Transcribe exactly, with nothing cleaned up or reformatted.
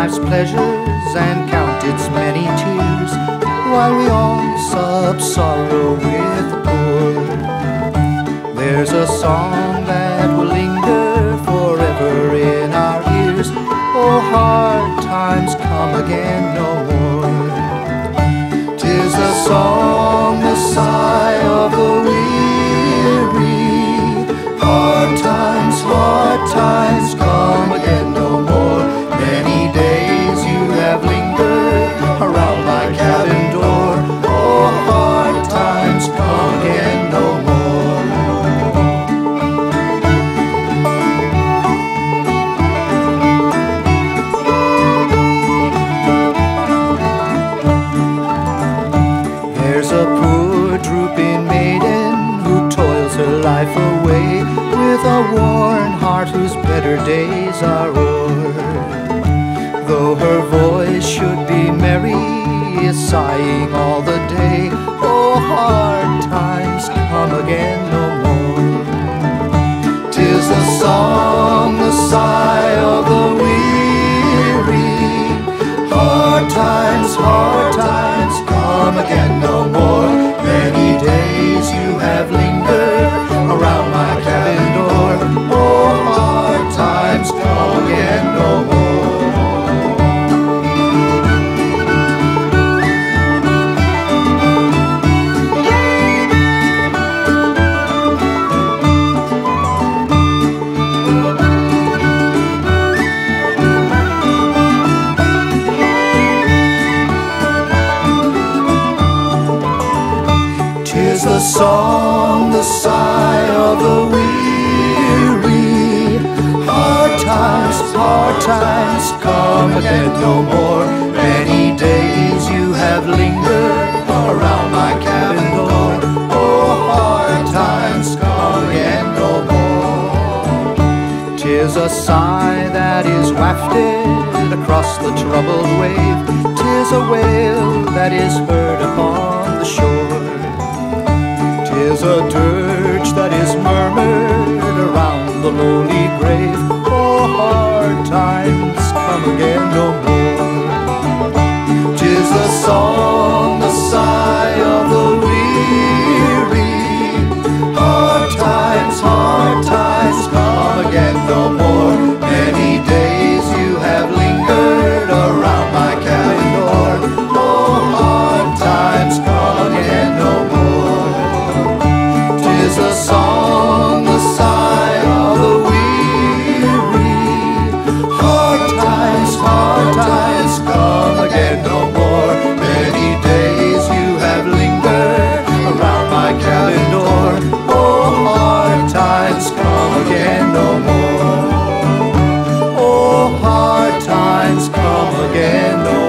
life's pleasures and count its many tears, while we all sup sorrow with the poor. There's a song that will linger forever in our ears, oh, hard times come again no more. 'Tis the song, the sigh of the weary, hard times, hard times come again no more. Life away with a worn heart whose better days are o'er. Though her voice should be merry, is sighing all the day, oh, hard times come again no more. 'Tis the song, the sigh of the weary, hard times, hard times come again no more. Many days you have lingered around my cabin door, oh, hard times come again no more. 'Tis the song, the sigh of the weary, hard times, hard times come again no more. Many days you have lingered around my cabin door, oh, hard times come again no more. 'Tis a sigh that is wafted across the troubled wave, 'tis a wail that is heard upon the shore. 'Tis a dirge that is murmured around the lonely grave, oh, hard times come again no more. 'Tis the song, the sigh of the weary, hard times, hard times come again no more. Many days you have lingered around my cabin door, oh, hard times come again no more. The song, the sigh of the weary, hard times, hard times come again no more. Many days you have lingered around my cabin door, oh, hard times come again no more. Oh, hard times come again no more.